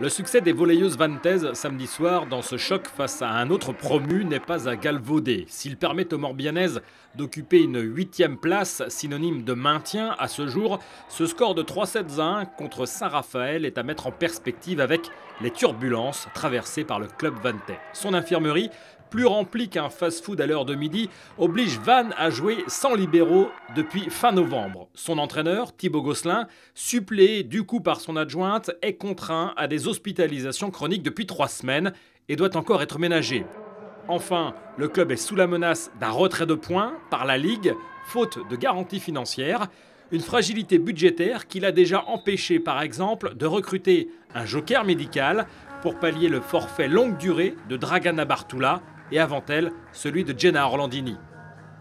Le succès des volleyeuses vannaises samedi soir dans ce choc face à un autre promu n'est pas à galvauder. S'il permet aux Morbihannaises d'occuper une 8e place, synonyme de maintien à ce jour, ce score de 3-7-1 contre Saint-Raphaël est à mettre en perspective avec les turbulences traversées par le club vannais. Son infirmerie, plus remplie qu'un fast-food à l'heure de midi, oblige Vannes à jouer sans libéraux depuis fin novembre. Son entraîneur, Thibaut Gosselin, suppléé du coup par son adjointe, est contraint à des hospitalisations chroniques depuis 3 semaines et doit encore être ménagé. Enfin, le club est sous la menace d'un retrait de points par la Ligue, faute de garantie financière. Une fragilité budgétaire qui l'a déjà empêché, par exemple, de recruter un joker médical pour pallier le forfait longue durée de Dragana Bartula et avant elle, celui de Jenna Orlandini.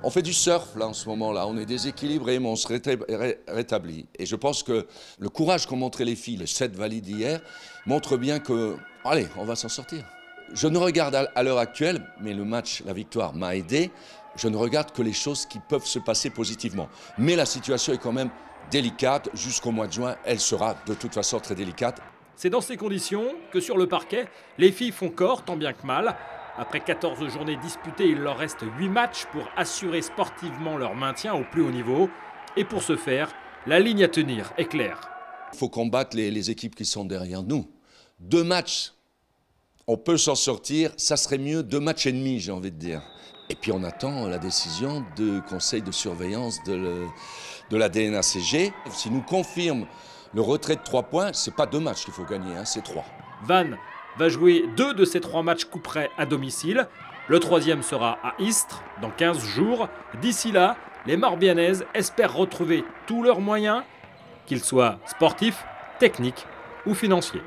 On fait du surf là en ce moment, là. On est déséquilibré, mais on se rétablit. Et je pense que le courage qu'ont montré les filles, les 7 valides hier, montre bien que, allez, on va s'en sortir. Je ne regarde à l'heure actuelle, mais le match, la victoire m'a aidé, je ne regarde que les choses qui peuvent se passer positivement. Mais la situation est quand même délicate. Jusqu'au mois de juin, elle sera de toute façon très délicate. C'est dans ces conditions que sur le parquet, les filles font corps tant bien que mal. Après 14 journées disputées, il leur reste 8 matchs pour assurer sportivement leur maintien au plus haut niveau. Et pour ce faire, la ligne à tenir est claire. Il faut combattre les équipes qui sont derrière nous. 2 matchs. On peut s'en sortir, ça serait mieux 2 matchs et demi, j'ai envie de dire. Et puis on attend la décision du conseil de surveillance de la DNACG. S'il nous confirme le retrait de 3 points, c'est pas 2 matchs qu'il faut gagner, hein, c'est 3. Vannes va jouer 2 de ces 3 matchs couperets à domicile. Le 3e sera à Istres dans 15 jours. D'ici là, les Morbihannaises espèrent retrouver tous leurs moyens, qu'ils soient sportifs, techniques ou financiers.